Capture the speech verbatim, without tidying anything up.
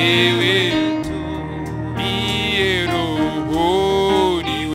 We, we.